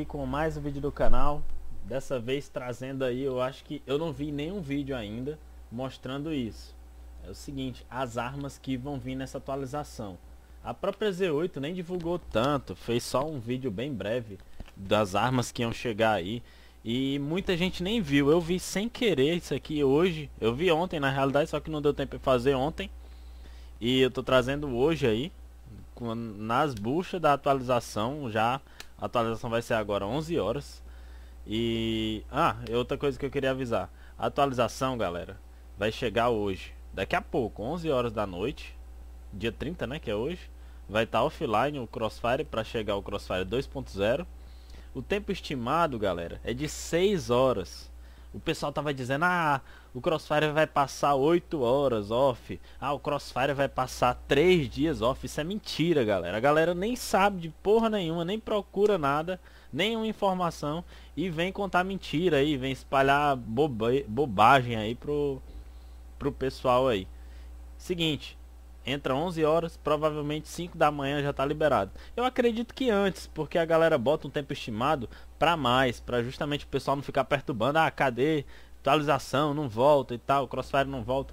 aqui com mais um vídeo do canal. Dessa vez trazendo aí, eu acho que eu não vi nenhum vídeo ainda mostrando isso. É o seguinte, as armas que vão vir nessa atualização. A própria Z8 nem divulgou tanto, fez só um vídeo bem breve das armas que iam chegar aí. E muita gente nem viu, eu vi sem querer isso aqui hoje. Eu vi ontem na realidade, só que não deu tempo de fazer ontem. E eu tô trazendo hoje aí, nas buchas da atualização. Já a atualização vai ser agora 11 horas. E... ah, outra coisa que eu queria avisar. A atualização, galera, vai chegar hoje. Daqui a pouco, 11 horas da noite. Dia 30, né, que é hoje. Vai estar offline o Crossfire para chegar o Crossfire 2.0. O tempo estimado, galera, é de 6 horas. O pessoal tava dizendo, ah, o Crossfire vai passar 8 horas off. Ah, o Crossfire vai passar 3 dias off. Isso é mentira, galera. A galera nem sabe de porra nenhuma, nem procura nada, nenhuma informação. E vem contar mentira aí, vem espalhar bobagem aí pro pessoal aí. Seguinte... entra 11 horas, provavelmente 5 da manhã já tá liberado. Eu acredito que antes, porque a galera bota um tempo estimado pra mais, pra justamente o pessoal não ficar perturbando. Ah, cadê? Atualização, não volta e tal, Crossfire não volta.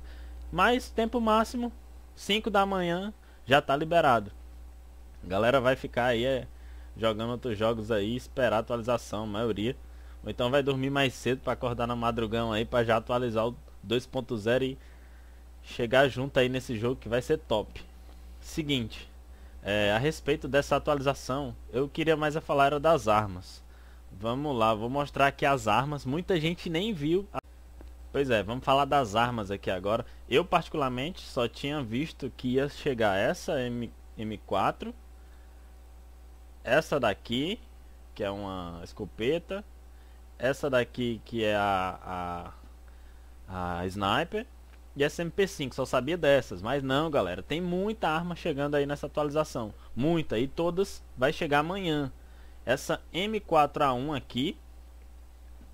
Mas tempo máximo, 5 da manhã já tá liberado. A galera vai ficar aí jogando outros jogos aí, esperar a atualização, a maioria. Ou então vai dormir mais cedo pra acordar na madrugão aí, pra já atualizar o 2.0 e... chegar junto aí nesse jogo que vai ser top. Seguinte, a respeito dessa atualização, eu queria mais falar era das armas. Vamos lá, vou mostrar aqui as armas. Muita gente nem viu. Pois é, vamos falar das armas aqui agora. Eu particularmente só tinha visto que ia chegar essa M4. Essa daqui, que é uma escopeta. Essa daqui que é a sniper. E essa MP5, só sabia dessas, mas não, galera, tem muita arma chegando aí nessa atualização. Muita, e todas vai chegar amanhã. Essa M4A1 aqui,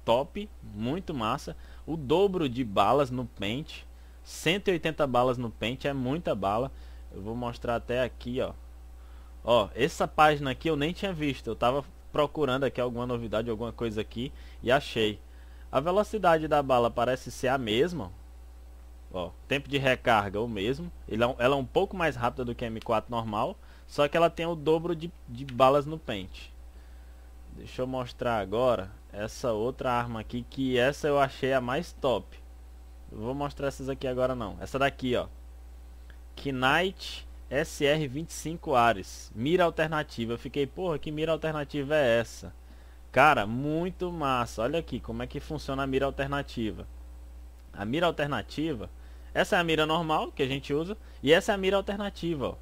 top, muito massa. O dobro de balas no pente, 180 balas no pente, é muita bala. Eu vou mostrar até aqui, ó. Ó, essa página aqui eu nem tinha visto, eu tava procurando aqui alguma novidade, alguma coisa aqui, e achei. A velocidade da bala parece ser a mesma. Ó, tempo de recarga o mesmo. Ela é um pouco mais rápida do que a M4 normal, só que ela tem o dobro de balas no pente. Deixa eu mostrar agora essa outra arma aqui, que essa eu achei a mais top. Eu vou mostrar essas aqui agora não. Essa daqui, ó, Knight SR25 Ares, mira alternativa. Eu fiquei, porra, que mira alternativa é essa? Cara, muito massa. Olha aqui como é que funciona a mira alternativa. A mira alternativa, essa é a mira normal que a gente usa, e essa é a mira alternativa, ó.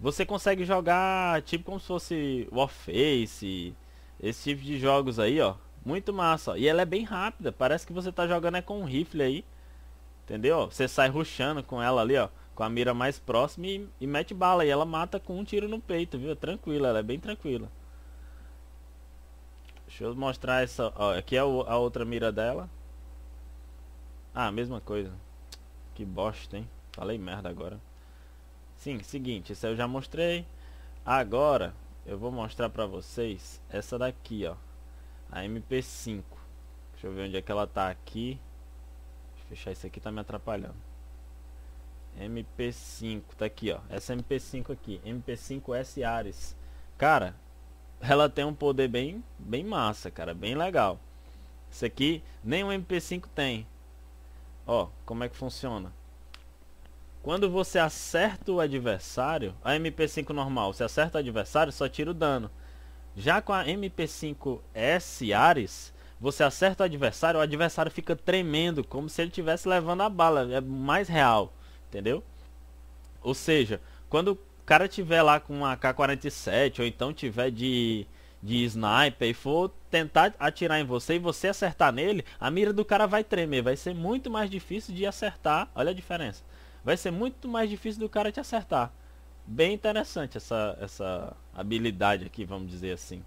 Você consegue jogar tipo como se fosse Warface, esse tipo de jogos aí, ó. Muito massa, ó. E ela é bem rápida, parece que você tá jogando com um rifle aí, entendeu? Você sai rushando com ela ali, ó, com a mira mais próxima e mete bala, e ela mata com um tiro no peito, viu? Tranquila, ela é bem tranquila. Deixa eu mostrar essa, ó, aqui é a outra mira dela. Ah, mesma coisa. Que bosta, hein? Falei merda agora. Sim, seguinte, essa eu já mostrei. Agora eu vou mostrar pra vocês essa daqui, ó, a MP5. Deixa eu ver onde é que ela tá aqui. Deixa eu fechar isso aqui, tá me atrapalhando. MP5, tá aqui, ó. Essa MP5 aqui, MP5S Ares. Cara, ela tem um poder bem massa, cara, bem legal. Isso aqui, nem o MP5 tem. Ó, como é que funciona? Quando você acerta o adversário, a MP5 normal, você acerta o adversário, só tira o dano. Já com a MP5S Ares, você acerta o adversário fica tremendo, como se ele estivesse levando a bala. É mais real, entendeu? Ou seja, quando o cara tiver lá com uma AK-47, ou então tiver de sniper e for tentar atirar em você e você acertar nele, a mira do cara vai tremer, vai ser muito mais difícil de acertar. Olha a diferença, vai ser muito mais difícil do cara te acertar. Bem interessante essa habilidade aqui, vamos dizer assim.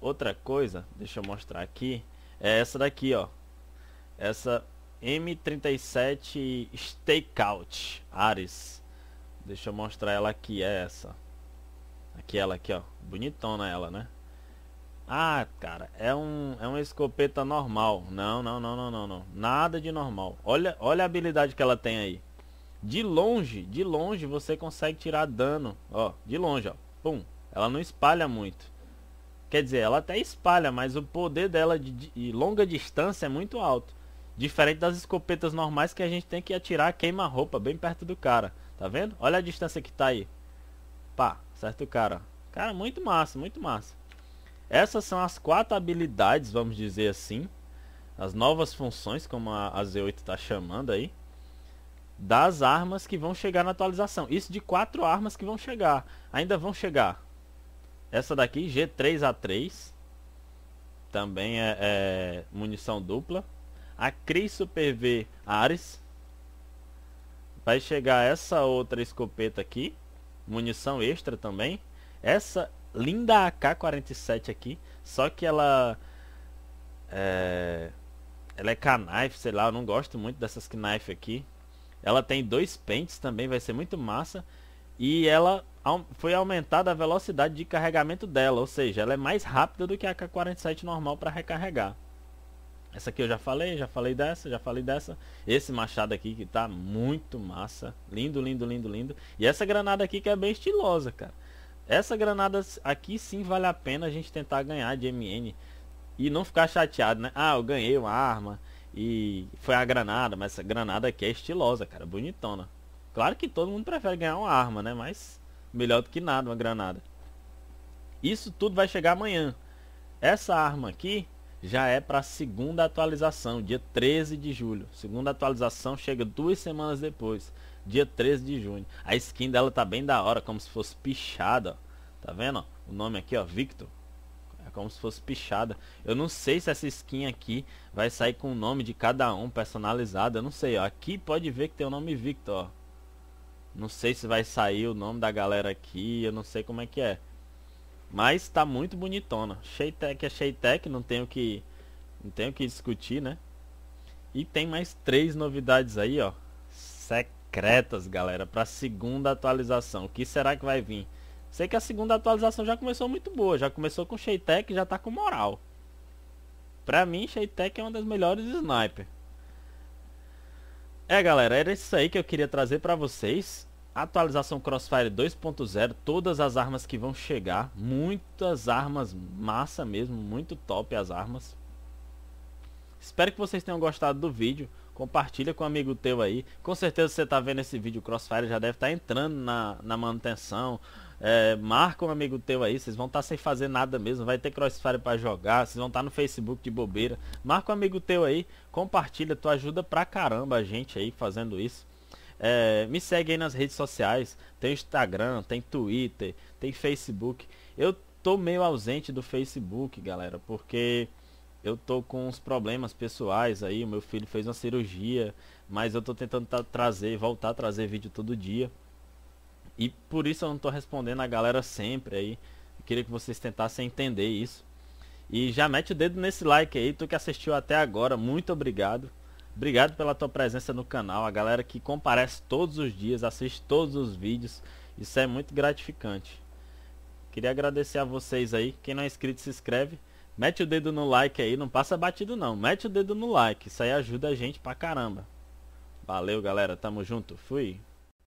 Outra coisa, deixa eu mostrar aqui, é essa daqui, ó, essa M37 Stakeout Ares. Deixa eu mostrar ela aqui, é essa aqui, ela aqui, ó, bonitona ela, né? Ah, cara, é uma escopeta normal. Não, não, não, não, não, não. Nada de normal. Olha a habilidade que ela tem aí. De longe você consegue tirar dano. Ó, de longe, ó. Pum. Ela não espalha muito. Quer dizer, ela até espalha, mas o poder dela de longa distância é muito alto. Diferente das escopetas normais que a gente tem que atirar queima-roupa bem perto do cara. Tá vendo? Olha a distância que tá aí. Pá, certo o cara. Cara, muito massa, muito massa. Essas são as 4 habilidades, vamos dizer assim. As novas funções, como a Z8 está chamando aí. Das armas que vão chegar na atualização. Isso de 4 armas que vão chegar. Ainda vão chegar. Essa daqui, G3A3. Também é munição dupla. A Cris Super V Ares. Vai chegar essa outra escopeta aqui. Munição extra também. Essa linda AK-47 aqui, só que ela é Knife, sei lá, eu não gosto muito dessas Knife aqui. Ela tem 2 pentes também, vai ser muito massa. E ela foi aumentada a velocidade de carregamento dela, ou seja, ela é mais rápida do que a AK-47 normal para recarregar. Essa aqui eu já falei dessa. Esse machado aqui que tá muito massa, lindo, lindo, lindo, lindo. E essa granada aqui que é bem estilosa, cara. Essa granada aqui sim vale a pena a gente tentar ganhar de MN e não ficar chateado, né? Ah, eu ganhei uma arma e foi a granada, mas essa granada aqui é estilosa, cara, bonitona. Claro que todo mundo prefere ganhar uma arma, né? Mas melhor do que nada uma granada. Isso tudo vai chegar amanhã. Essa arma aqui já é para a segunda atualização, dia 13 de julho. Segunda atualização chega 2 semanas depois. Dia 13 de junho. A skin dela tá bem da hora, como se fosse pichada. Tá vendo? O nome aqui, ó, Victor. É como se fosse pichada. Eu não sei se essa skin aqui vai sair com o nome de cada um personalizado. Eu não sei, ó. Aqui pode ver que tem o nome Victor, ó. Não sei se vai sair o nome da galera aqui. Eu não sei como é que é. Mas tá muito bonitona. Shatec é Shatec, não tenho que discutir, né? E tem mais 3 novidades aí, ó. Secretas, galera, para a segunda atualização. O que será que vai vir? Sei que a segunda atualização já começou muito boa. Já começou com Shatec, já tá com moral. Pra mim, Shatec é uma das melhores sniper. É, galera, era isso aí que eu queria trazer pra vocês. Atualização Crossfire 2.0. Todas as armas que vão chegar. Muitas armas massa mesmo. Muito top as armas. Espero que vocês tenham gostado do vídeo. Compartilha com um amigo teu aí. Com certeza você tá vendo esse vídeo, o Crossfire já deve estar entrando na manutenção. Marca um amigo teu aí. Vocês vão estar sem fazer nada mesmo. Vai ter Crossfire para jogar. Vocês vão estar no Facebook de bobeira. Marca um amigo teu aí. Compartilha. Tu ajuda pra caramba a gente aí fazendo isso. Me segue aí nas redes sociais. Tem Instagram, tem Twitter, tem Facebook. Eu tô meio ausente do Facebook, galera, porque... eu tô com uns problemas pessoais aí, o meu filho fez uma cirurgia, mas eu tô tentando voltar a trazer vídeo todo dia. E por isso eu não tô respondendo a galera sempre aí. Eu queria que vocês tentassem entender isso. E já mete o dedo nesse like aí, tu que assistiu até agora, muito obrigado. Obrigado pela tua presença no canal, a galera que comparece todos os dias, assiste todos os vídeos. Isso é muito gratificante. Queria agradecer a vocês aí, quem não é inscrito se inscreve. Mete o dedo no like aí, não passa batido não. Mete o dedo no like, isso aí ajuda a gente pra caramba. Valeu, galera, tamo junto, fui!